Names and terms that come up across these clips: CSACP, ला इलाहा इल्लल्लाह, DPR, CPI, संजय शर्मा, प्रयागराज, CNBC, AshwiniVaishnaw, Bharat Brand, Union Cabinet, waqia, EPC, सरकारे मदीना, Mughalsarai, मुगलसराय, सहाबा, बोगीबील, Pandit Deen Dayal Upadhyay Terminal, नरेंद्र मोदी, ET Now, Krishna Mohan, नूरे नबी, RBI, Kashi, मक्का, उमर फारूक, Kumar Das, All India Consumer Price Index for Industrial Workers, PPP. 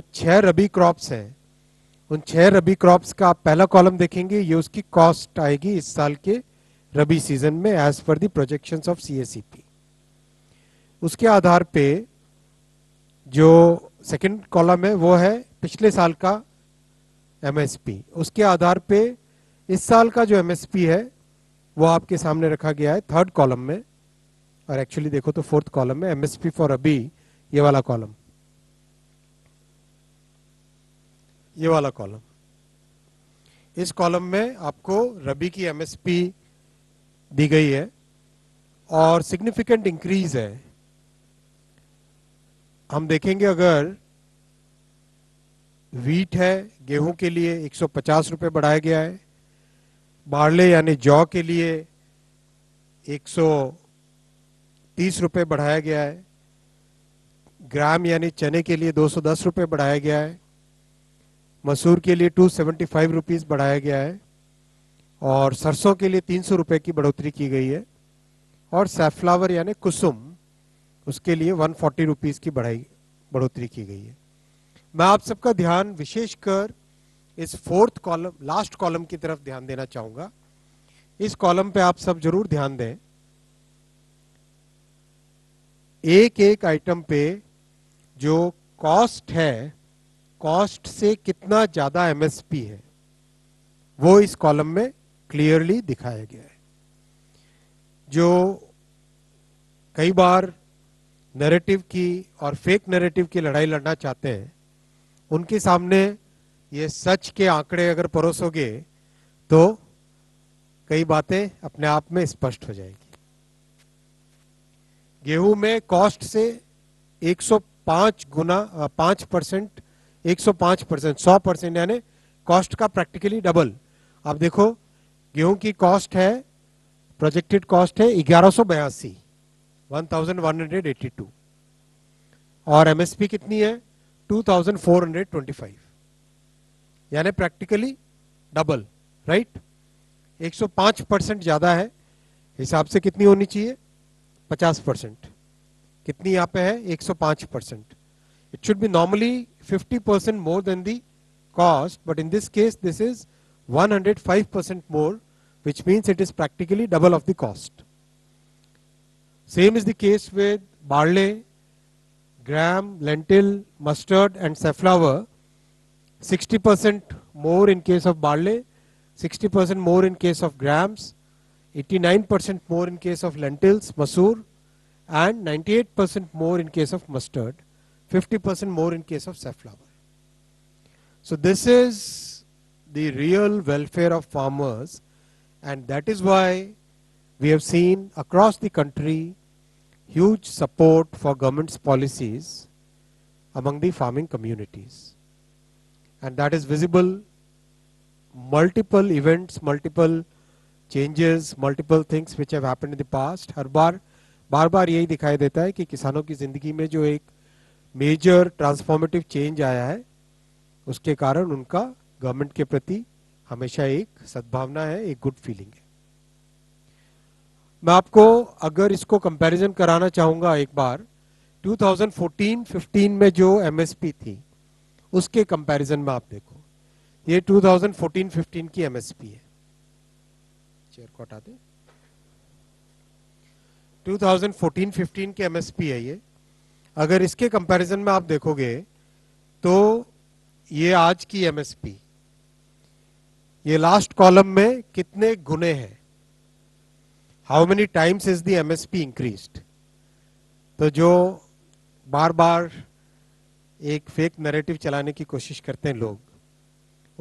जो 6 रबी क्रॉप्स हैं उन 6 रबी क्रॉप्स का आप पहला कॉलम देखेंगे, ये उसकी कॉस्ट आएगी इस साल के रबी सीजन में as per the projections of CACP. उसके आधार पे जो सेकंड कॉलम है वो है पिछले साल का एमएसपी। उसके आधार पे इस साल का जो एमएसपी है वो आपके सामने रखा गया है थर्ड कॉलम में, और एक्चुअली देखो तो फोर्थ कॉलम में एमएसपी फॉर रबी, ये वाला कॉलम, ये वाला कॉलम। इस कॉलम में आपको रबी की एमएसपी दी गई है और सिग्निफिकेंट इंक्रीज है। हम देखेंगे अगर व्हीट है गेहूं के लिए 150 रुपए बढ़ाया गया है, बार्ले यानी जौ के लिए 130 रुपए बढ़ाया गया है, ग्राम यानी चने के लिए 210 रुपए बढ़ाया गया है, मसूर के लिए 275 रुपीस बढ़ाया गया है और सरसों के लिए 300 रुपए की बढ़ोतरी की गई है और सैफ्लावर यानी कुसुम उसके लिए 140 रुपीस की बढ़ोतरी की गई है। मैं आप सबका ध्यान विशेषकर इस फोर्थ कॉलम, लास्ट कॉलम की तरफ ध्यान देना चाहूंगा। इस कॉलम पे आप सब जरूर ध्यान दें। एक एक आइटम पे जो कॉस्ट है, कॉस्ट से कितना ज्यादा एमएसपी है वो इस कॉलम में क्लियरली दिखाया गया है। जो कई बार नैरेटिव की और फेक नैरेटिव की लड़ाई लड़ना चाहते हैं उनके सामने ये सच के आंकड़े अगर परोसोगे तो कई बातें अपने आप में स्पष्ट हो जाएगी। गेहूं में कॉस्ट से 100% यानी कॉस्ट का प्रैक्टिकली डबल। आप देखो गेहूं की कॉस्ट है, प्रोजेक्टेड कॉस्ट है 1182 और एमएसपी कितनी है 2425, यानी प्रैक्टिकली डबल, राइट। 105% ज्यादा है, हिसाब से कितनी होनी चाहिए 50%, कितनी यहाँ पे है 105%। It should be normally 50% more than the cost, but in this case this is 105% more, which means it is practically double of the cost. Same is the case with barley, gram, lentil, mustard and safflower. 60% more in case of barley, 60% more in case of grams, 89% more in case of lentils, masoor, and 98% more in case of mustard, 50% more in case of safflower. So this is the real welfare of farmers, and that is why we have seen across the country huge support for government's policies among the farming communities, and that is visible multiple events, multiple changes, multiple things which have happened in the past. हर बार यही दिखाई देता है कि किसानों की जिंदगी में जो एक major transformative change आया है उसके कारण उनका गवर्नमेंट के प्रति हमेशा एक सद्भावना है, एक गुड फीलिंग है। मैं आपको अगर इसको कंपैरिजन कराना चाहूंगा एक बार 2014-15 में जो एमएसपी थी उसके कंपैरिजन में आप देखो, ये 2014-15 की एमएसपी है। चेयर को हटा दें। 2014-15 की एमएसपी है ये। अगर इसके कंपैरिजन में आप देखोगे तो ये आज की एमएसपी, ये लास्ट कॉलम में कितने गुने हैं, how many times is the MSP increased. तो जो बार एक फेक नैरेटिव चलाने की कोशिश करते हैं लोग,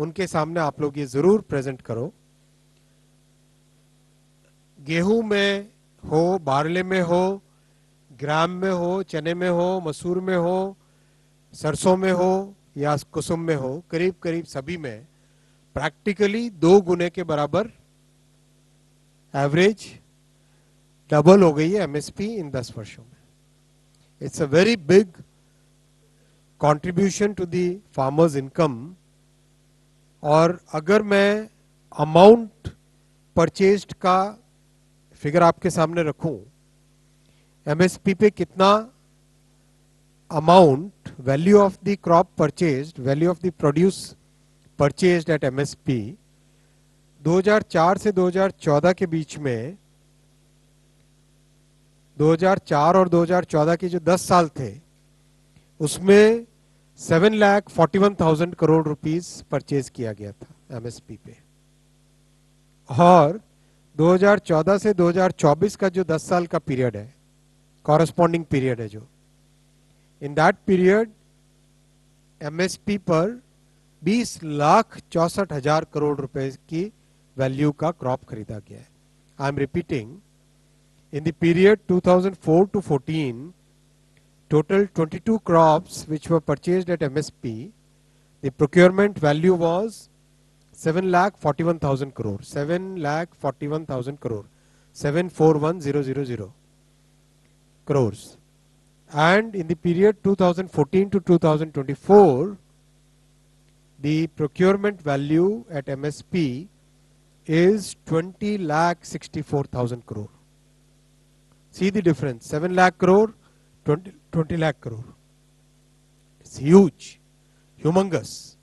उनके सामने आप लोग ये जरूर प्रेजेंट करो। गेहूं में हो, बारले में हो, ग्राम में हो, चने में हो, मसूर में हो, सरसों में हो या कुसुम में हो, करीब करीब सभी में प्रैक्टिकली 2 गुने के बराबर एवरेज डबल हो गई है एमएसपी इन 10 वर्षों में। It's a very big contribution to the farmers income. और अगर मैं अमाउंट परचेज्ड का फिगर आपके सामने रखूं, एमएसपी पे कितना amount value of the crop purchased, value of the produce purchased at MSP 2004 से 2014 के बीच में 2004 और 2014 के जो 10 साल थे उसमें 7,41,000 करोड़ रुपीस परचेज किया गया था एमएसपी पे और 2014 से 2024 का जो 10 साल का पीरियड है कॉरस्पॉन्डिंग पीरियड है जो इन दैट पीरियड एमएसपी पर 20,64,000 करोड़ रुपए की वैल्यू का क्रॉप खरीदा गया है। I am repeating In the period 2004 to 14, total 22 crops which were purchased at MSP, the procurement value was 7,41,000 crore. 7,41,000 crore. 7,41,000 crores. And in the period 2014 to 2024, the procurement value at MSP is 20,64,000 crore. See the difference: 7 lakh crore, 20 lakh crore. It's huge, humongous,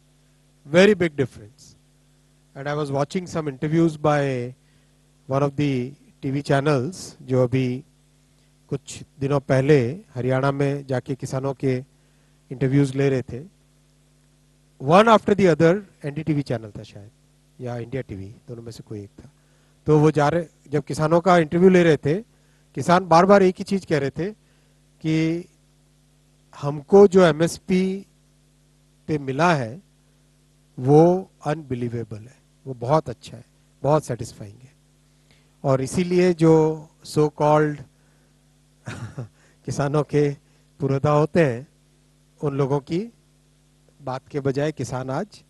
very big difference. And I was watching some interviews by one of the TV channels, जो अभी कुछ दिनों पहले हरियाणा में जाके किसानों के interviews ले रहे थे. One after the other, NDTV channel था शायद, या India TV, दोनों में से कोई एक था. तो वो जा रहे, जब किसानों का interview ले रहे थे, किसान बार बार एक ही चीज कह रहे थे कि हमको जो एमएसपी पे मिला है वो अनबिलीवेबल है, वो बहुत अच्छा है, बहुत सेटिस्फाइंग है. और इसीलिए जो सो कॉल्ड किसानों के पुरोधा होते हैं उन लोगों की बात के बजाय किसान आज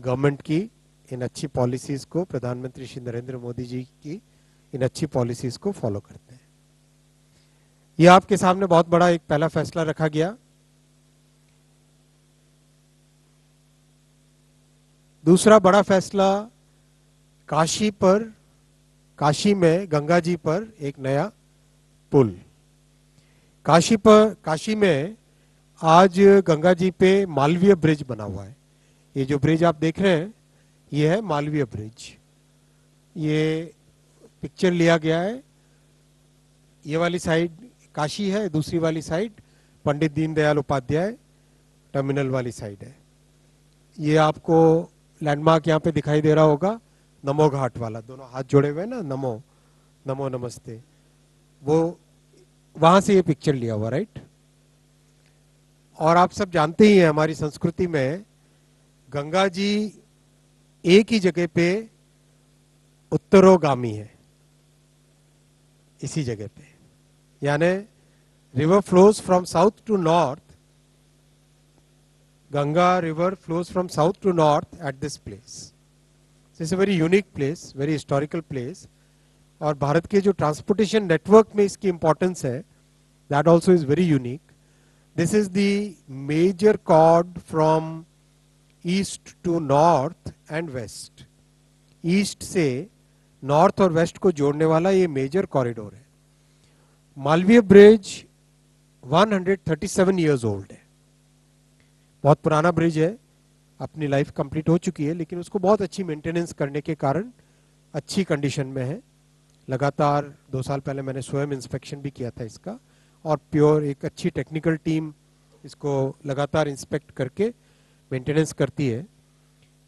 गवर्नमेंट की इन अच्छी पॉलिसीज को, प्रधानमंत्री श्री नरेंद्र मोदी जी की इन अच्छी पॉलिसीज को फॉलो करते हैं. ये आपके सामने बहुत बड़ा एक पहला फैसला रखा गया. दूसरा बड़ा फैसला काशी पर, काशी में गंगा जी पर एक नया पुल. काशी पर, काशी में आज गंगा जी पे मालवीय ब्रिज बना हुआ है. ये जो ब्रिज आप देख रहे हैं ये है मालवीय ब्रिज. ये पिक्चर लिया गया है, ये वाली साइड काशी है, दूसरी वाली साइड पंडित दीनदयाल उपाध्याय टर्मिनल वाली साइड है. ये आपको लैंडमार्क यहाँ पे दिखाई दे रहा होगा, नमो घाट वाला, दोनों हाथ जोड़े हुए ना, नमो नमो नमस्ते, वो वहाँ से ये पिक्चर लिया हुआ, राइट. और आप सब जानते ही हैं हमारी संस्कृति में गंगा जी एक ही जगह पे उत्तरोगामी है, इसी जगह पे, यानी river flows from south to north, Ganga river flows from south to north at this place. It's a very unique place, very historical place. और भारत के जो ट्रांसपोर्टेशन नेटवर्क में इसकी इंपॉर्टेंस है that also is very unique. This is the major cord from east to north and west. East से north और west को जोड़ने वाला ये मेजर कॉरिडोर है. मालवीय ब्रिज 137 इयर्स ओल्ड है, बहुत पुराना ब्रिज है, अपनी लाइफ कंप्लीट हो चुकी है, लेकिन उसको बहुत अच्छी मेंटेनेंस करने के कारण अच्छी कंडीशन में है. लगातार 2 साल पहले मैंने स्वयं इंस्पेक्शन भी किया था इसका, और प्योर एक अच्छी टेक्निकल टीम इसको लगातार इंस्पेक्ट करके मेंटेनेंस करती है.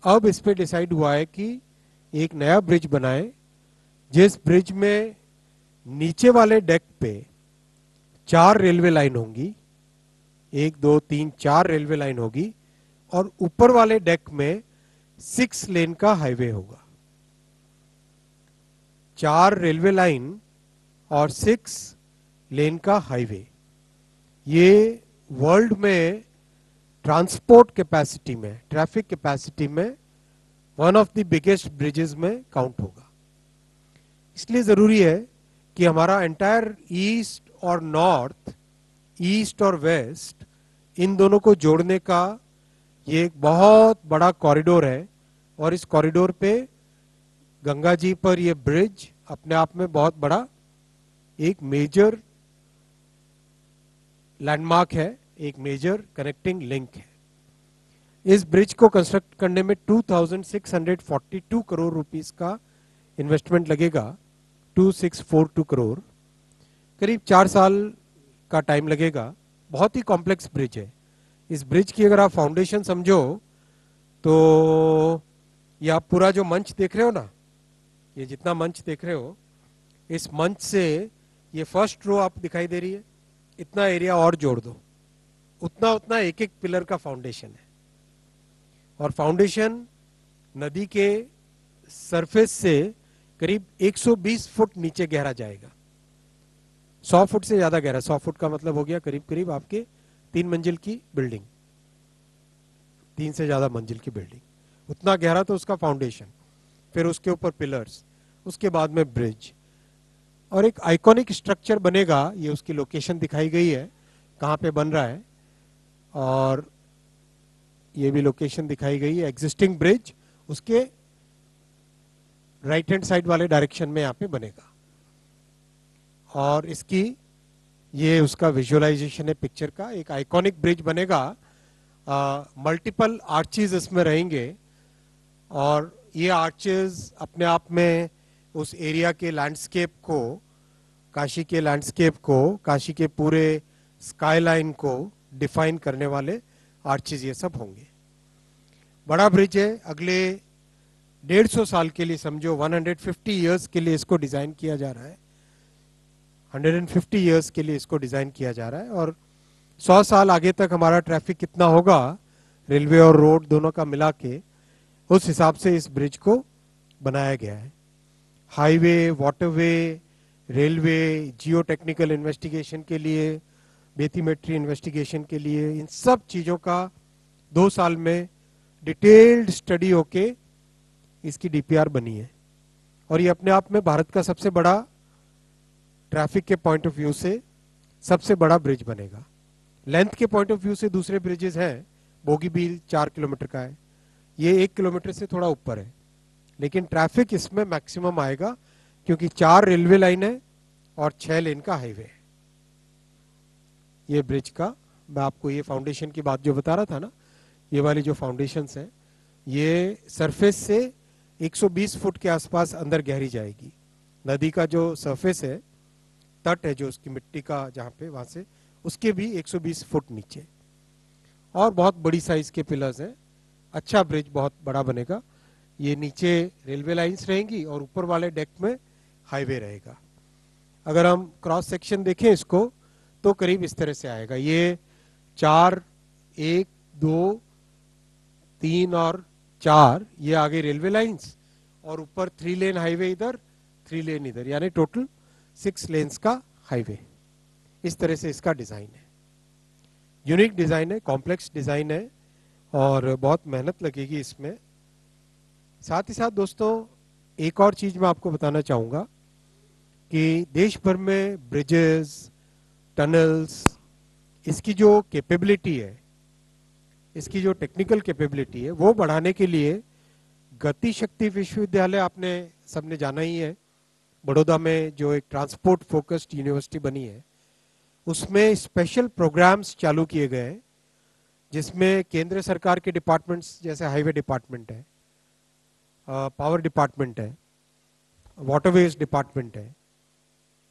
अब इस पर डिसाइड हुआ है कि एक नया ब्रिज बनाए जिस ब्रिज में नीचे वाले डेक पे 4 रेलवे लाइन होंगी, 1, 2, 3, 4 रेलवे लाइन होगी, और ऊपर वाले डेक में 6 लेन का हाईवे होगा. 4 रेलवे लाइन और 6 लेन का हाईवे, ये वर्ल्ड में ट्रांसपोर्ट कैपेसिटी में, ट्रैफिक कैपेसिटी में one of the biggest bridges में काउंट होगा. इसलिए जरूरी है कि हमारा एंटायर ईस्ट और नॉर्थ, ईस्ट और वेस्ट, इन दोनों को जोड़ने का ये एक बहुत बड़ा कॉरिडोर है. और इस कॉरिडोर पे गंगा जी पर ये ब्रिज अपने आप में बहुत बड़ा एक मेजर लैंडमार्क है एक मेजर कनेक्टिंग लिंक है। इस ब्रिज को कंस्ट्रक्ट करने में 2,642 करोड़ रुपीस का इन्वेस्टमेंट लगेगा, 2642 करोड़, करीब 4 साल का टाइम लगेगा। बहुत ही कॉम्प्लेक्स ब्रिज है। इस ब्रिज की अगर आप फाउंडेशन समझो तो ये आप पूरा जो मंच देख रहे हो ना, ये जितना मंच देख रहे हो, इस मंच से ये फर्स्ट रो आप दिखाई दे रही है, इतना एरिया और जोड़ दो, उतना उतना एक एक पिलर का फाउंडेशन है। और फाउंडेशन नदी के सरफेस से करीब 120 फुट नीचे गहरा जाएगा, 100 फुट से ज्यादा गहरा। 100 फुट का मतलब हो गया करीब करीब आपके 3 मंजिल की बिल्डिंग, 3 से ज्यादा मंजिल की बिल्डिंग, उतना गहरा। तो उसका फाउंडेशन, फिर उसके ऊपर पिलर्स, उसके बाद में ब्रिज और एक आइकॉनिक स्ट्रक्चर बनेगा। ये उसकी लोकेशन दिखाई गई है कहाँ पे बन रहा है, और ये भी लोकेशन दिखाई गई है, एग्जिस्टिंग ब्रिज उसके राइट हैंड साइड वाले डायरेक्शन में यहाँ पे बनेगा। और इसकी ये उसका विजुअलाइजेशन है पिक्चर का, एक आइकॉनिक ब्रिज बनेगा। मल्टीपल आर्चेज इसमें रहेंगे और ये आर्चेज अपने आप में उस एरिया के लैंडस्केप को, काशी के लैंडस्केप को, काशी के पूरे स्काईलाइन को डिफाइन करने वाले आर्चेज ये सब होंगे। बड़ा ब्रिज है, अगले 150 साल के लिए समझो, 150 इयर्स के लिए इसको डिज़ाइन किया जा रहा है, 150 इयर्स के लिए इसको डिज़ाइन किया जा रहा है। और 100 साल आगे तक हमारा ट्रैफिक कितना होगा रेलवे और रोड दोनों का मिला के, उस हिसाब से इस ब्रिज को बनाया गया है। हाईवे, वाटरवे, रेलवे, जियो टेक्निकल इन्वेस्टिगेशन के लिए, बेथीमेट्री इन्वेस्टिगेशन के लिए, इन सब चीज़ों का 2 साल में डिटेल्ड स्टडी होके इसकी डीपीआर बनी है। और ये अपने आप में भारत का सबसे बड़ा, ट्रैफिक के पॉइंट ऑफ व्यू से सबसे बड़ा ब्रिज बनेगा। लेंथ के पॉइंट ऑफ व्यू से दूसरे ब्रिजेज हैं, बोगीबील 4 किलोमीटर का है, ये 1 किलोमीटर से थोड़ा ऊपर है, लेकिन ट्रैफिक इसमें मैक्सिमम आएगा क्योंकि 4 रेलवे लाइन है और 6 लेन का हाईवे है। ये ब्रिज का मैं आपको ये फाउंडेशन की बात जो बता रहा था ना, ये वाली जो फाउंडेशंस हैं ये सरफेस से 120 फुट के आसपास अंदर गहरी जाएगी। नदी का जो सरफेस है, तट है जो उसकी मिट्टी का जहाँ पे, वहाँ से उसके भी 120 फुट नीचे, और बहुत बड़ी साइज के पिलर्स हैं। अच्छा ब्रिज बहुत बड़ा बनेगा। ये नीचे रेलवे लाइंस रहेंगी और ऊपर वाले डेक में हाईवे रहेगा। अगर हम क्रॉस सेक्शन देखें इसको तो करीब इस तरह से आएगा। ये 4, 1, 2, 3 और 4, ये आगे रेलवे लाइंस और ऊपर 3 लेन हाईवे, इधर 3 लेन इधर, यानी टोटल 6 लेन्स का हाईवे। इस तरह से इसका डिज़ाइन है। यूनिक डिज़ाइन है, कॉम्प्लेक्स डिज़ाइन है और बहुत मेहनत लगेगी इसमें। साथ ही साथ दोस्तों एक और चीज़ मैं आपको बताना चाहूँगा कि देश भर में ब्रिजेस, टनल्स, इसकी जो कैपेबिलिटी है, इसकी जो टेक्निकल कैपेबिलिटी है, वो बढ़ाने के लिए गतिशक्ति विश्वविद्यालय, आपने सबने जाना ही है, बड़ौदा में जो एक ट्रांसपोर्ट फोकस्ड यूनिवर्सिटी बनी है, उसमें स्पेशल प्रोग्राम्स चालू किए गए हैं, जिसमें केंद्र सरकार के डिपार्टमेंट्स जैसे हाईवे डिपार्टमेंट है, पावर डिपार्टमेंट है, वाटरवेज डिपार्टमेंट है,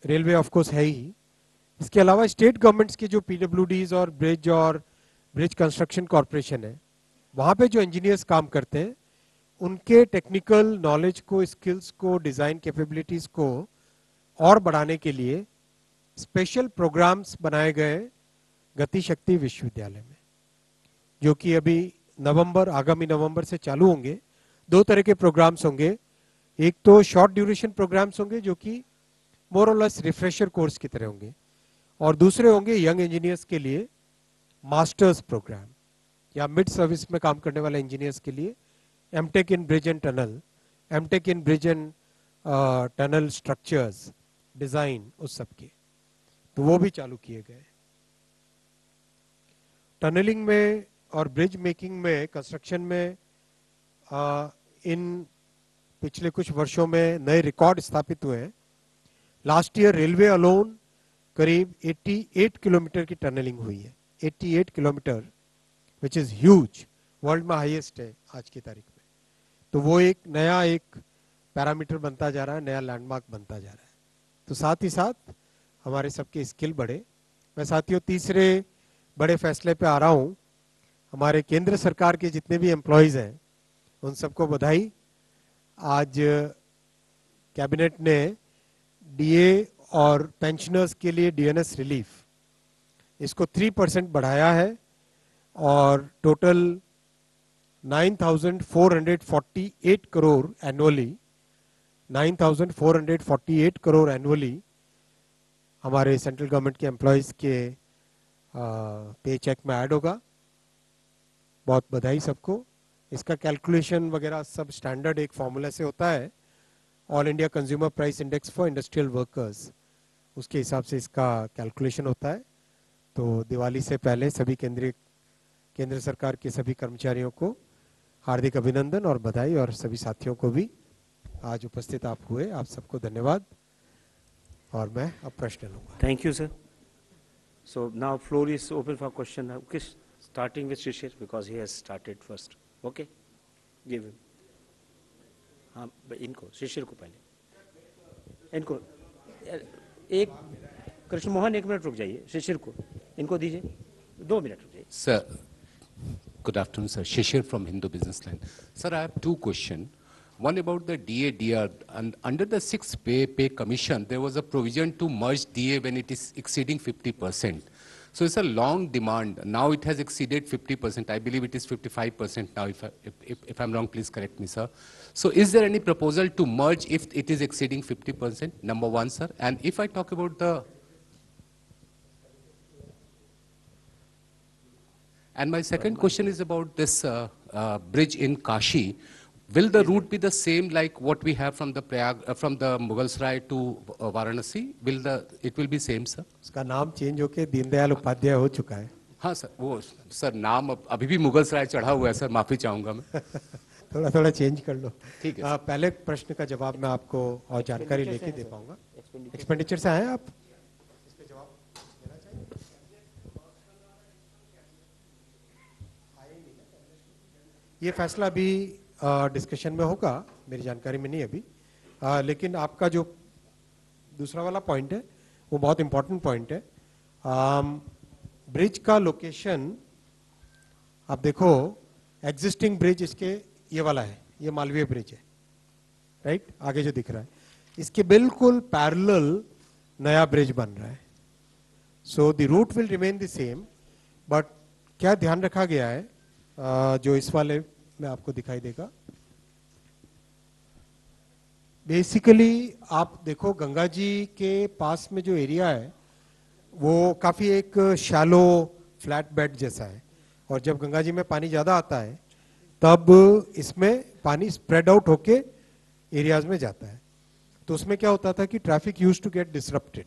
रेलवे ऑफ कोर्स है ही, इसके अलावा स्टेट गवर्नमेंट्स के जो पीडब्ल्यूडीज और ब्रिज कंस्ट्रक्शन कॉरपोरेशन है, वहाँ पे जो इंजीनियर्स काम करते हैं उनके टेक्निकल नॉलेज को, स्किल्स को, डिज़ाइन कैपेबिलिटीज़ को और बढ़ाने के लिए स्पेशल प्रोग्राम्स बनाए गए गतिशक्ति विश्वविद्यालय में, जो कि अभी आगामी नवंबर से चालू होंगे। 2 तरह के प्रोग्राम्स होंगे, एक तो शॉर्ट ड्यूरेशन प्रोग्राम्स होंगे जो कि मोर और लेस रिफ्रेशर कोर्स की तरह होंगे, और दूसरे होंगे यंग इंजीनियर्स के लिए मास्टर्स प्रोग्राम, या मिड सर्विस में काम करने वाले इंजीनियर्स के लिए MTech in bridge and tunnel, MTech in bridge and tunnel structures design, उस सब के, तो वो भी चालू किए गए। टनलिंग में और ब्रिज मेकिंग में, कंस्ट्रक्शन में इन पिछले कुछ वर्षों में नए रिकॉर्ड स्थापित हुए हैं। लास्ट ईयर रेलवे अलोन करीब 88 किलोमीटर की टनलिंग हुई है, 88 kilometre which is huge, world में हाईएस्ट है आज की तारीख में। तो वो एक नया एक पैरामीटर बनता जा रहा है, नया लैंडमार्क बनता जा रहा है। तो साथ ही साथ हमारे सबके स्किल बढ़े। मैं साथियों तीसरे बड़े फैसले पे आ रहा हूँ। हमारे केंद्र सरकार के जितने भी एम्प्लॉयज़ हैं उन सबको बधाई। आज कैबिनेट ने डीए और पेंशनर्स के लिए डीएनएस रिलीफ इसको 3% बढ़ाया है और total 9,448 crore annually 9,448 crore annually हमारे सेंट्रल गवर्नमेंट के एम्प्लॉयज़ के पे चेक में ऐड होगा। बहुत बधाई सबको। इसका कैलकुलेशन वगैरह सब स्टैंडर्ड एक फार्मूला से होता है, all India consumer price index for industrial workers, उसके हिसाब से इसका कैलकुलेशन होता है। तो दिवाली से पहले सभी केंद्र सरकार के सभी कर्मचारियों को हार्दिक अभिनंदन और बधाई, और सभी साथियों को भी आज उपस्थित आप हुए, आप सबको धन्यवाद। और मैं अब प्रश्न लूँगा। Thank you sir. So now floor is open for question. Okay, starting with Shishir because he has started first. Okay, give him. हाँ, इनको Shishir को पहले, इनको एक कृष्ण मोहन 1 मिनट रुक जाइए, Shishir को इनको दीजिए, 2 मिनट रुक जाइए। Sir, good afternoon, sir. Shishir from Hindu Business Line. Sir, I have 2 questions. One about the DA DR, and under the 6th pay commission, there was a provision to merge DA when it is exceeding 50%. So it's a long demand. Now it has exceeded 50%. I believe it is 55% now. If I'm wrong, please correct me, sir. So is there any proposal to merge if it is exceeding 50%? Number one, sir. And if I talk about the... And my second question is about this bridge in Kashi. Will the route be the same like what we have from the Mughalsarai to Varanasi? It will be same, sir? उसका नाम change होके दीन दयाल उपाध्याय हो चुका है। हाँ sir, वो sir नाम अभी भी मुगलसराय चढ़ा हुआ है सर, माफी चाहूँगा मैं। थोड़ा थोड़ा change कर लो। ठीक है। पहले प्रश्न का जवाब मैं आपको और जानकारी लेके दे पाऊँगा। एक्सपेंडिचर से आए आप? ये फैसला भी डिस्कशन में होगा, मेरी जानकारी में नहीं अभी। लेकिन आपका जो दूसरा वाला पॉइंट है वो बहुत इम्पोर्टेंट पॉइंट है। ब्रिज का लोकेशन आप देखो, एग्जिस्टिंग ब्रिज इसके ये वाला है, ये मालवीय ब्रिज है, राइट, आगे जो दिख रहा है इसके बिल्कुल पैरेलल नया ब्रिज बन रहा है। So the route will remain the same, but क्या ध्यान रखा गया है जो इस वाले में आपको दिखाई देगा। बेसिकली आप देखो गंगा जी के पास में जो एरिया है वो काफी एक शैलो फ्लैट बेड जैसा है, और जब गंगा जी में पानी ज्यादा आता है तब इसमें पानी स्प्रेड आउट होके एरियाज में जाता है। तो उसमें क्या होता था कि traffic use to get disrupted.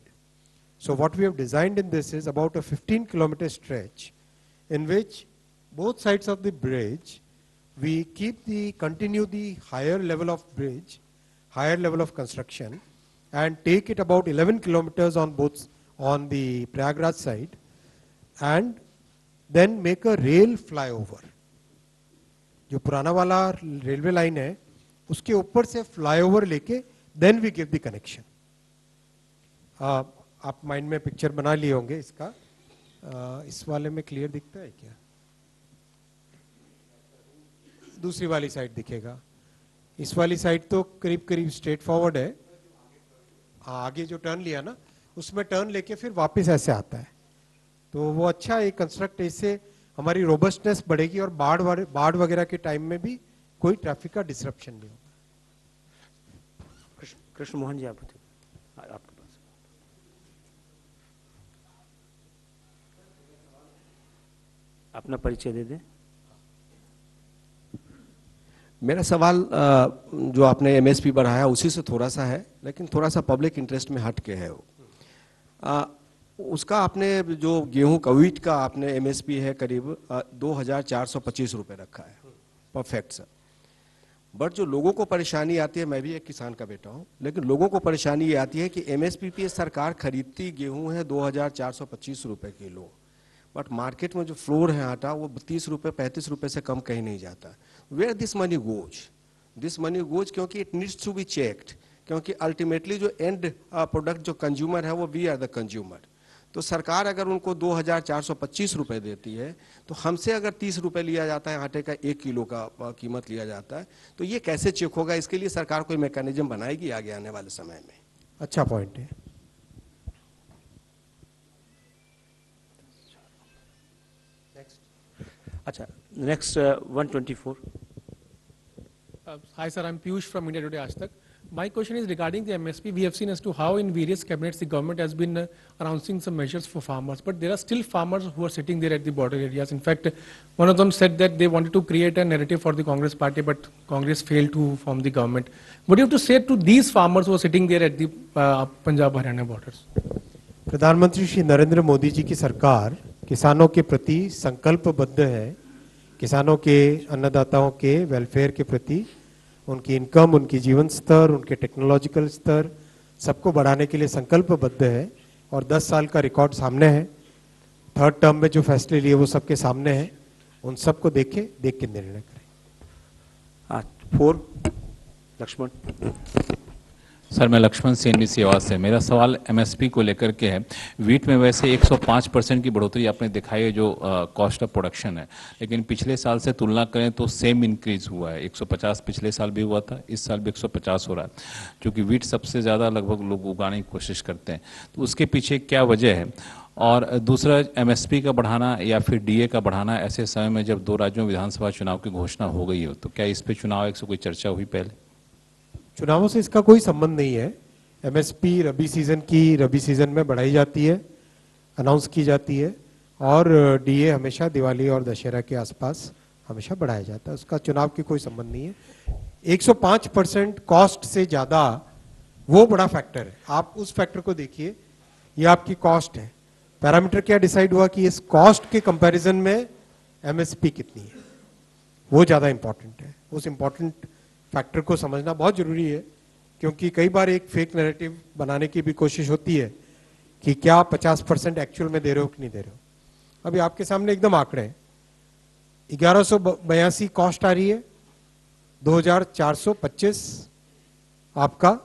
So what we have designed in this is about a 15 kilometre stretch in which both sides of the bridge, we continue the higher level of bridge, higher level of construction, and take it about 11 kilometers on both, on the Prayagraj side, and then make a rail flyover. जो पुराना वाला railway line है उसके ऊपर से flyover लेके then we give the connection. आप mind में पिक्चर बना लिए होंगे इसका। इस वाले में क्लियर दिखता है क्या? दूसरी वाली साइड दिखेगा। इस वाली साइड तो करीब करीब स्ट्रेट फॉरवर्ड है। हाँ, आगे जो टर्न लिया ना उसमें टर्न लेके फिर वापस ऐसे आता है। तो वो अच्छा एक कंस्ट्रक्ट, इससे हमारी रोबस्टनेस बढ़ेगी और बाढ़ वगैरह के टाइम में भी कोई ट्रैफिक का डिसरप्शन नहीं होगा। कृष्ण मोहन जी आपके पास। अपना परिचय दे दें। मेरा सवाल जो आपने एमएसपी बढ़ाया उसी से थोड़ा सा है, लेकिन थोड़ा सा पब्लिक इंटरेस्ट में हट के है वो। उसका आपने जो गेहूं का वीट का आपने एमएसपी है करीब 2,425 रुपये रखा है, परफेक्ट सर। बट जो लोगों को परेशानी आती है, मैं भी एक किसान का बेटा हूं, लेकिन लोगों को परेशानी ये आती है कि एमएसपी पे सरकार खरीदती गेहूँ है 2,425 रुपये किलो, बट मार्केट में जो फ्लोर है आटा वो 30 रुपये 35 रुपये से कम कहीं नहीं जाता। Where this money goes, this money goes, क्योंकि it needs to be checked, क्योंकि अल्टीमेटली जो एंड प्रोडक्ट जो कंज्यूमर है वो वी आर द कंज्यूमर। तो सरकार अगर उनको 2,425 रुपये देती है तो हमसे अगर 30 रुपये लिया जाता है, आटे का 1 किलो का कीमत लिया जाता है, तो ये कैसे चेक होगा? इसके लिए सरकार कोई मैकेनिज्म बनाएगी आगे आने वाले समय में। अच्छा पॉइंट है। अच्छा next 124। Hi sir, I'm Piyush from India Today Aaj Tak. My question is regarding the MSP. We have seen as to how in various cabinets the government has been announcing some measures for farmers, but there are still farmers who are sitting there at the border areas. In fact, one of them said that they wanted to create a narrative for the Congress party, but Congress failed to form the government. What do you have to say to these farmers who are sitting there at the Punjab-Haryana borders? प्रधानमंत्री श्री नरेंद्र मोदी जी की सरकार किसानों के प्रति संकल्पबद्ध है, किसानों के, अन्नदाताओं के वेलफेयर के प्रति, उनकी इनकम, उनकी जीवन स्तर, उनके टेक्नोलॉजिकल स्तर, सबको बढ़ाने के लिए संकल्पबद्ध है और 10 साल का रिकॉर्ड सामने है। थर्ड टर्म में जो फैसले लिए वो सबके सामने हैं, उन सबको देख के निर्णय करें। 4 लक्ष्मण। सर मैं लक्ष्मण सेनवी सेवा से, मेरा सवाल एमएसपी को लेकर के है। वीट में वैसे 105% की बढ़ोतरी आपने दिखाई है जो कॉस्ट ऑफ प्रोडक्शन है, लेकिन पिछले साल से तुलना करें तो सेम इंक्रीज हुआ है। 150 पिछले साल भी हुआ था, इस साल भी 150 हो रहा है, क्योंकि वीट सबसे ज़्यादा लगभग लोग उगाने की कोशिश करते हैं, तो उसके पीछे क्या वजह है? और दूसरा एमएसपी का बढ़ाना या फिर डीए का बढ़ाना ऐसे समय में जब 2 राज्यों में विधानसभा चुनाव की घोषणा हो गई हो, तो क्या इस पर चुनाव एक से कोई चर्चा हुई? पहले चुनावों से इसका कोई संबंध नहीं है। एमएसपी रबी सीजन में बढ़ाई जाती है, अनाउंस की जाती है, और डीए हमेशा दिवाली और दशहरा के आसपास हमेशा बढ़ाया जाता है, उसका चुनाव की कोई संबंध नहीं है। 105% कॉस्ट से ज़्यादा वो बड़ा फैक्टर है। आप उस फैक्टर को देखिए, ये आपकी कॉस्ट है, पैरामीटर क्या डिसाइड हुआ कि इस कॉस्ट के कंपेरिजन में एमएसपी कितनी है, वो ज़्यादा इम्पॉर्टेंट है। उस इम्पॉर्टेंट फैक्टर को समझना बहुत जरूरी है, क्योंकि कई बार एक फेक नैरेटिव बनाने की भी कोशिश होती है कि क्या 50% एक्चुअल में दे रहे हो कि नहीं दे रहे हो। अभी आपके सामने एकदम आंकड़े हैं, 1182 कॉस्ट आ रही है, 2425 आपका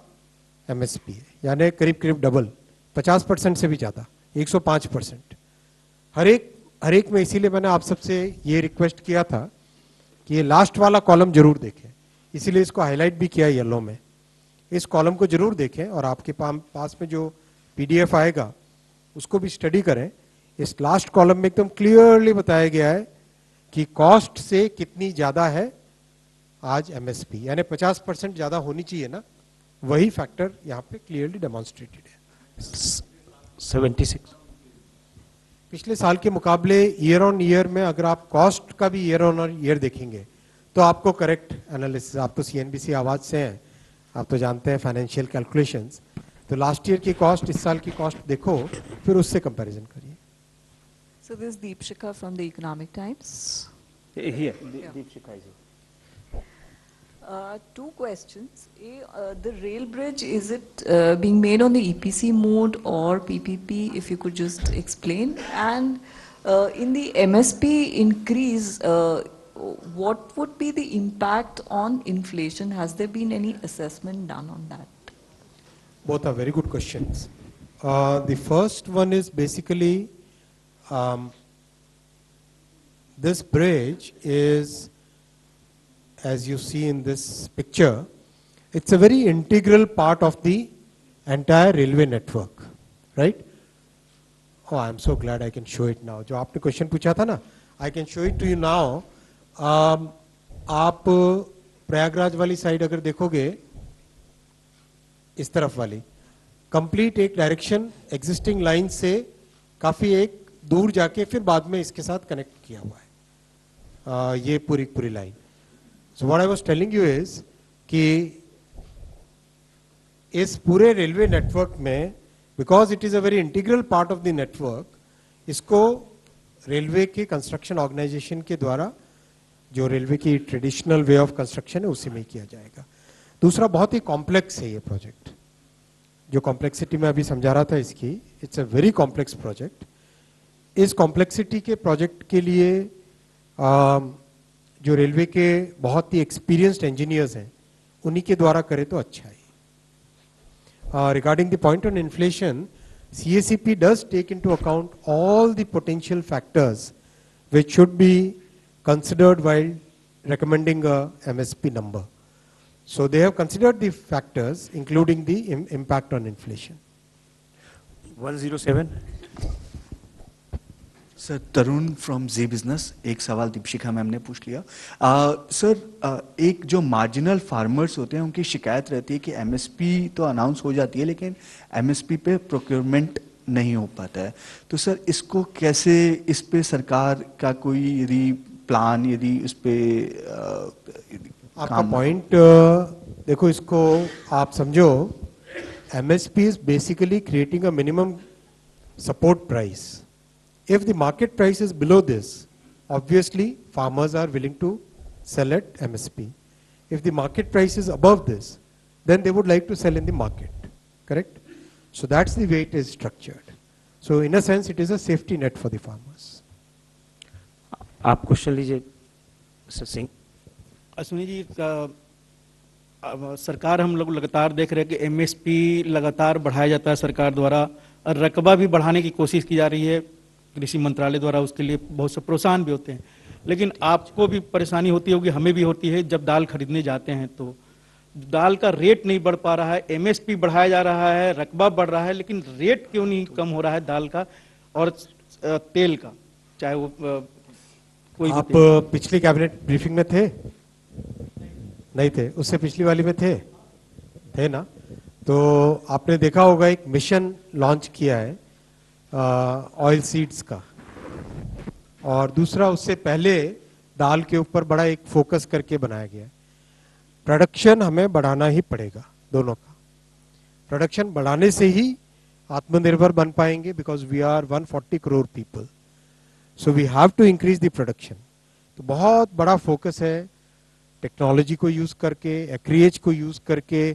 एमएसपी है, यानी करीब डबल, 50% से भी ज़्यादा, 105%। हर एक में, इसीलिए मैंने आप सबसे ये रिक्वेस्ट किया था कि ये लास्ट वाला कॉलम जरूर देखें, इसीलिए इसको हाईलाइट भी किया येलो में। इस कॉलम को जरूर देखें और आपके पास में जो पीडीएफ आएगा उसको भी स्टडी करें। इस लास्ट कॉलम में एकदम क्लियरली बताया गया है कि कॉस्ट से कितनी ज़्यादा है आज एमएसपी, यानी 50% ज़्यादा होनी चाहिए ना, वही फैक्टर यहाँ पे क्लियरली डेमॉन्स्ट्रेटेड है। 76 पिछले साल के मुकाबले ईयर ऑन ईयर में, अगर आप कॉस्ट का भी ईयर ऑन ईयर देखेंगे तो आपको करेक्ट एनालिसिस, आप तो CNBC आवाज़ से हैं, आप तो जानते हैं फाइनेंशियल कैलकुलेशंस, तो लास्ट ईयर की कॉस्ट इस साल की कॉस्ट देखो, फिर उससे कंपैरिजन करिए। So this Deepshikha from the Economic Times here. Deepshikha ji, 2 questions. The rail bridge, is it being made on the EPC mode or PPP, if you could just explain? And in the MSP increase, what would be the impact on inflation? Has there been any assessment done on that? Both are very good questions. The first one is basically this bridge is, as you see in this picture, it's a very integral part of the entire railway network, right? Oh, I'm so glad I can show it now. जो आपने question पूछा था ना, I can show it to you now. आप प्रयागराज वाली side अगर देखोगे, इस तरफ वाली कंप्लीट एक डायरेक्शन एग्जिस्टिंग लाइन से काफ़ी एक दूर जाके फिर बाद में इसके साथ कनेक्ट किया हुआ है ये पूरी line. So what I was telling you is कि इस पूरे रेलवे नेटवर्क में, because it is a very integral part of the network, इसको रेलवे के कंस्ट्रक्शन ऑर्गेनाइजेशन के द्वारा, जो रेलवे की ट्रेडिशनल वे ऑफ कंस्ट्रक्शन है, उसी में किया जाएगा। दूसरा, बहुत ही कॉम्प्लेक्स है ये प्रोजेक्ट, जो कॉम्प्लेक्सिटी मैं अभी समझा रहा था इसकी। It's a very complex project. इस कॉम्प्लेक्सिटी के प्रोजेक्ट के लिए जो रेलवे के बहुत ही एक्सपीरियंस्ड इंजीनियर्स हैं उन्हीं के द्वारा करें तो अच्छा है. Regarding the point on inflation, CSACP does take into account all the potential factors which should be considered while recommending a MSP number. So they have considered the factors including the impact on inflation. 107. Sir Tarun from Zee business, एक सवाल Deepshikha ma'am ने पूछ लिया. Sir एक जो marginal farmers होते हैं उनकी शिकायत रहती है कि एमएसपी तो अनाउंस हो जाती है लेकिन एमएसपी पे प्रोक्योरमेंट नहीं हो पाता है, तो सर इसको कैसे, इस पे सरकार का कोई यदि प्लान, यदि उस पे आपका पॉइंट देखो, इसको आप समझो MSP is basically creating a minimum support price. If the market price is below this, obviously farmers are willing to sell at MSP. If the market price is above this, then they would like to sell in the market, correct? So that's the way it is structured. So in a sense, it is a safety net for the farmers. आप question लीजिए sir Singh. Ashwini ji, सरकार हम लोग लगातार देख रहे हैं कि MSP लगातार बढ़ाया जाता है सरकार द्वारा, और रकबा भी बढ़ाने की कोशिश की जा रही है कृषि मंत्रालय द्वारा, उसके लिए बहुत से प्रोत्साहन भी होते हैं, लेकिन आपको भी परेशानी होती होगी, हमें भी होती है, जब दाल खरीदने जाते हैं तो दाल का रेट नहीं बढ़ पा रहा है, एमएसपी बढ़ाया जा रहा है, रकबा बढ़ रहा है, लेकिन रेट क्यों नहीं कम हो रहा है दाल का और तेल का, चाहे वो कोई. आप पिछली कैबिनेट ब्रीफिंग में थे? नहीं थे. उससे पिछली वाली में थे ना? तो आपने देखा होगा एक मिशन लॉन्च किया है ऑयल सीड्स का, और दूसरा उससे पहले दाल के ऊपर बड़ा एक फोकस करके बनाया गया है. प्रोडक्शन हमें बढ़ाना ही पड़ेगा, दोनों का प्रोडक्शन बढ़ाने से ही आत्मनिर्भर बन पाएंगे, because we are 140 crore people, so we have to increase the production. तो बहुत बड़ा फोकस है टेक्नोलॉजी को यूज करके, एक्रिएज को यूज करके,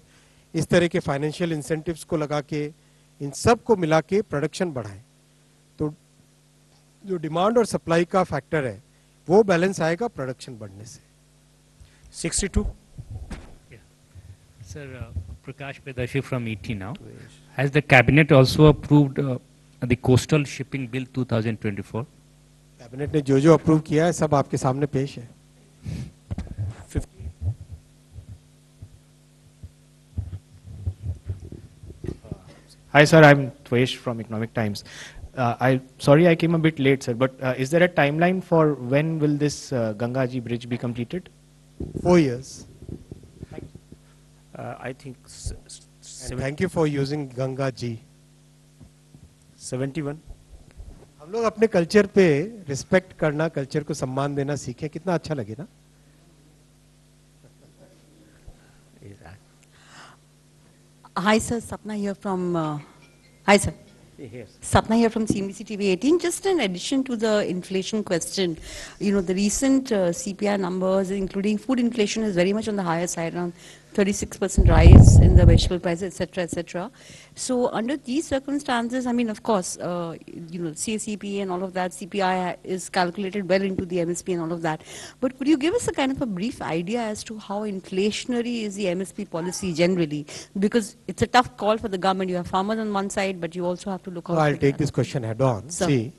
इस तरह के फाइनेंशियल इंसेंटिव्स को लगा के, इन सब को मिला के प्रोडक्शन बढ़ाएं, तो जो डिमांड और सप्लाई का फैक्टर है वो बैलेंस आएगा प्रोडक्शन बढ़ने से. 62. Sir, Prakash Pedashi from ET now. Has the cabinet also approved the coastal shipping bill 2024? Cabinet ने जो जो अप्रूव किया है सब आपके सामने पेश है. 50. Hi sir, I'm Tvesh from Economic Times. Sorry I came a bit late sir, but is there a timeline for when will this Gangaji Bridge be completed? 4 years. I think. And thank you for using Gangaji. 71. हम लोग अपने culture पे respect करना, culture को सम्मान देना सीखें, कितना अच्छा लगे ना. Hi sir, Sapna here from Hi sir. Yes. Sapna here from CNBC TV 18. Just in addition to the inflation question, you know the recent CPI numbers, including food inflation, is very much on the higher side, around 36% rise in the vegetable prices, etc., etc. So under these circumstances, I mean, of course, you know, CSACP and all of that, CPI is calculated well into the MSP and all of that. But could you give us a kind of a brief idea as to how inflationary is the MSP policy generally? Because it's a tough call for the government. You have farmers on one side, but you also have to look out. I'll take this question head on. Sir. See,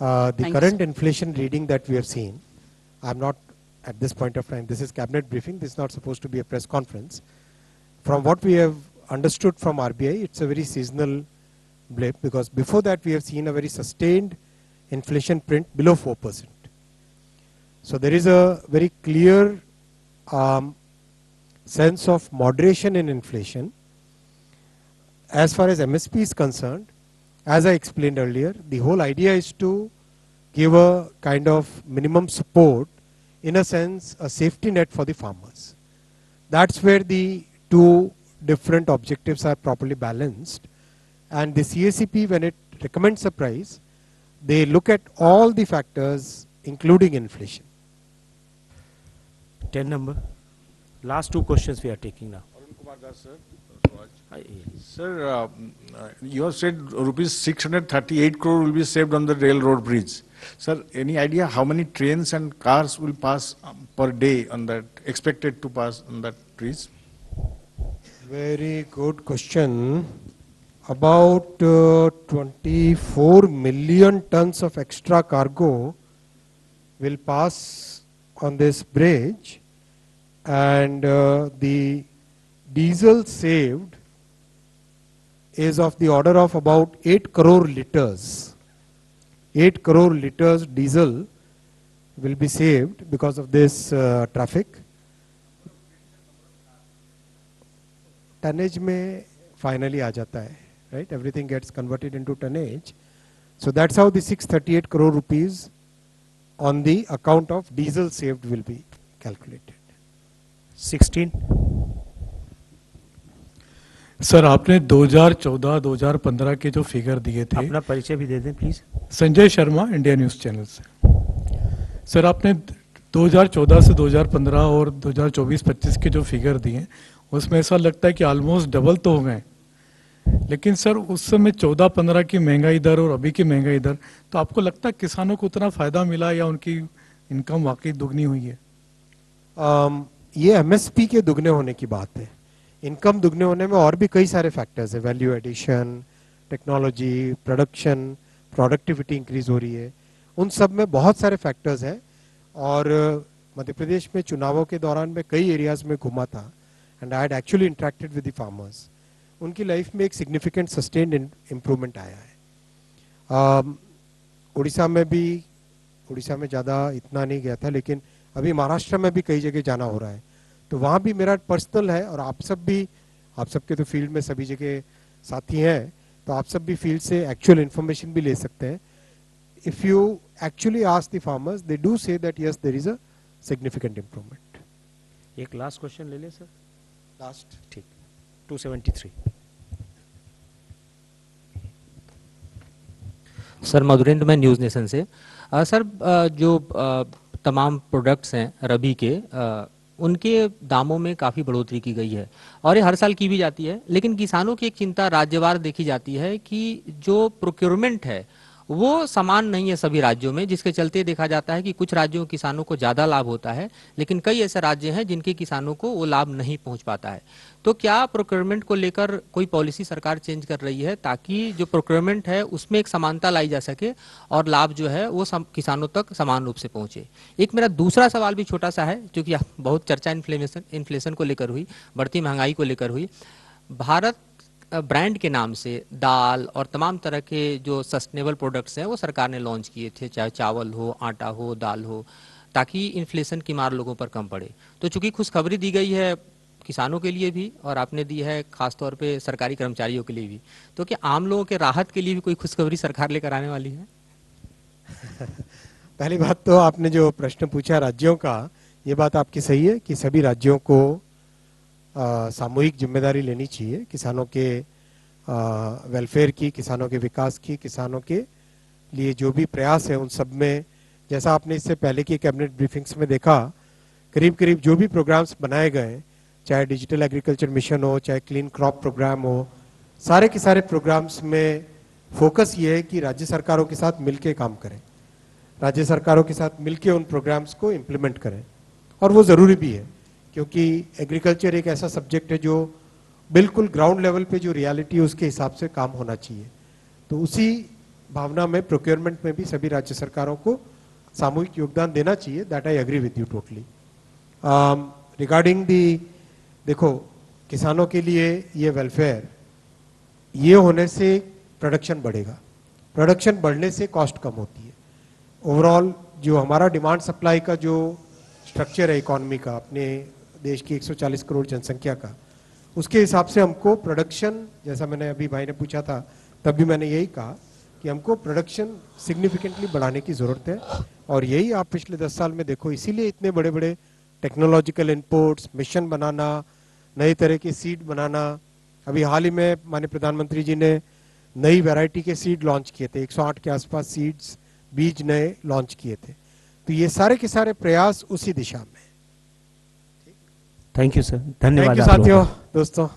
the current inflation reading that we have seen, I'm not. At this point of time, this is cabinet briefing, this is not supposed to be a press conference. From what we have understood from RBI, it's a very seasonal blip, because before that we have seen a very sustained inflation print below 4%. So there is a very clear sense of moderation in inflation. As far as MSP is concerned, as I explained earlier, the whole idea is to give a kind of minimum support, in a sense, a safety net for the farmers. That's where the two different objectives are properly balanced. And the CSACP, when it recommends a price, they look at all the factors, including inflation. 10 number. Last two questions we are taking now. Kumar Das, sir. Sir, you have said rupees 638 crore will be saved on the railroad bridge. Sir, any idea how many trains and cars will pass per day on that, expected to pass on that bridge? Very good question. About 24 million tons of extra cargo will pass on this bridge, and the diesel saved is of the order of about 8 crore liters. 8 crore liters diesel will be saved because of this traffic. Tonnage mein finally aa jata hai, right? Everything gets converted into tonnage. So that's how the 638 crore rupees on the account of diesel saved will be calculated. 16. Sir आपने 2014-2015 के जो figure दिए थे, अपना परिचय भी दे दें please. संजय शर्मा, India news channel से। सर आपने 2014 से 2015 और 2024-25 के जो फिगर दिए, उसमें ऐसा लगता है कि ऑलमोस्ट डबल तो हो गए, लेकिन सर उस समय 14-15 की महंगाई दर और अभी की महंगाई दर, तो आपको लगता है किसानों को उतना फ़ायदा मिला या उनकी इनकम वाकई दुगनी हुई है? ये MSP के दुगने होने की बात है। इनकम दुगने होने में और भी कई सारे फैक्टर्स है, value addition, technology, production, productivity increase हो रही है, उन सब में बहुत सारे फैक्टर्स हैं। और मध्य प्रदेश में चुनावों के दौरान मैं कई एरियाज़ में घूमा था, and I had actually interacted with the farmers. उनकी लाइफ में एक सिग्निफिकेंट सस्टेन्ड इम्प्रूवमेंट आया है। उड़ीसा में भी, उड़ीसा में ज़्यादा इतना नहीं गया था, लेकिन अभी महाराष्ट्र में भी कई जगह जाना हो रहा है, तो वहाँ भी मेरा पर्सनल है। और आप सब भी, आप सब के तो फील्ड में सभी जगह साथी हैं, तो आप सब भी फील्ड से एक्चुअल इन्फॉर्मेशन भी ले सकते हैं। If you actually ask the farmers, they do say that yes there is a significant improvement. एक लास्ट क्वेश्चन ले लें सर, लास्ट। ठीक, 273। सर मधुरेंद्र, मैं न्यूज़ नेशन से। सर जो तमाम प्रोडक्ट्स हैं रबी के, उनके दामों में काफ़ी बढ़ोतरी की गई है, और ये हर साल की भी जाती है, लेकिन किसानों की एक चिंता राज्यवार देखी जाती है कि जो प्रोक्योरमेंट है वो समान नहीं है सभी राज्यों में, जिसके चलते देखा जाता है कि कुछ राज्यों के किसानों को ज़्यादा लाभ होता है, लेकिन कई ऐसे राज्य हैं जिनके किसानों को वो लाभ नहीं पहुंच पाता है। तो क्या प्रोक्योरमेंट को लेकर कोई पॉलिसी सरकार चेंज कर रही है ताकि जो प्रोक्योरमेंट है उसमें एक समानता लाई जा सके और लाभ जो है वो किसानों तक समान रूप से पहुँचे? एक मेरा दूसरा सवाल भी छोटा सा है, क्योंकि बहुत चर्चा इन्फ्लेशन को लेकर हुई, बढ़ती महंगाई को लेकर हुई। भारत ब्रांड के नाम से दाल और तमाम तरह के जो सस्टेनेबल प्रोडक्ट्स हैं वो सरकार ने लॉन्च किए थे, चाहे चावल हो, आटा हो, दाल हो, ताकि इन्फ्लेशन की मार लोगों पर कम पड़े। तो चूंकि खुशखबरी दी गई है किसानों के लिए भी और आपने दी है खासतौर पे सरकारी कर्मचारियों के लिए भी, तो क्या आम लोगों के राहत के लिए भी कोई खुशखबरी सरकार लेकर आने वाली है? पहली बात तो आपने जो प्रश्न पूछा राज्यों का, ये बात आपकी सही है कि सभी राज्यों को सामूहिक जिम्मेदारी लेनी चाहिए किसानों के वेलफेयर की, किसानों के विकास की, किसानों के लिए जो भी प्रयास है उन सब में। जैसा आपने इससे पहले की कैबिनेट ब्रीफिंग्स में देखा, करीब करीब जो भी प्रोग्राम्स बनाए गए, चाहे डिजिटल एग्रीकल्चर मिशन हो, चाहे क्लीन क्रॉप प्रोग्राम हो, सारे के सारे प्रोग्राम्स में फोकस ये है कि राज्य सरकारों के साथ मिलकर काम करें, राज्य सरकारों के साथ मिलकर उन प्रोग्राम्स को इम्प्लीमेंट करें, और वो ज़रूरी भी है क्योंकि एग्रीकल्चर एक ऐसा सब्जेक्ट है जो बिल्कुल ग्राउंड लेवल पे जो रियलिटी है उसके हिसाब से काम होना चाहिए। तो उसी भावना में प्रोक्योरमेंट में भी सभी राज्य सरकारों को सामूहिक योगदान देना चाहिए। That I agree with you totally. Regarding the, देखो किसानों के लिए ये वेलफेयर, ये होने से प्रोडक्शन बढ़ेगा, प्रोडक्शन बढ़ने से कॉस्ट कम होती है। ओवरऑल जो हमारा डिमांड सप्लाई का जो स्ट्रक्चर है इकोनॉमी का, अपने देश की 140 करोड़ जनसंख्या का, उसके हिसाब से हमको प्रोडक्शन, जैसा मैंने अभी भाई ने पूछा था तब भी मैंने यही कहा कि हमको प्रोडक्शन सिग्निफिकेंटली बढ़ाने की ज़रूरत है। और यही आप पिछले 10 साल में देखो, इसीलिए इतने बड़े बड़े टेक्नोलॉजिकल इनपुट्स, मिशन बनाना, नए तरह के सीड बनाना। अभी हाल ही में माननीय प्रधानमंत्री जी ने नई वैरायटी के सीड लॉन्च किए थे, 108 के आसपास सीड्स, बीज नए लॉन्च किए थे। तो ये सारे के सारे प्रयास उसी दिशा में। थैंक यू सर, धन्यवाद साथियों, दोस्तों।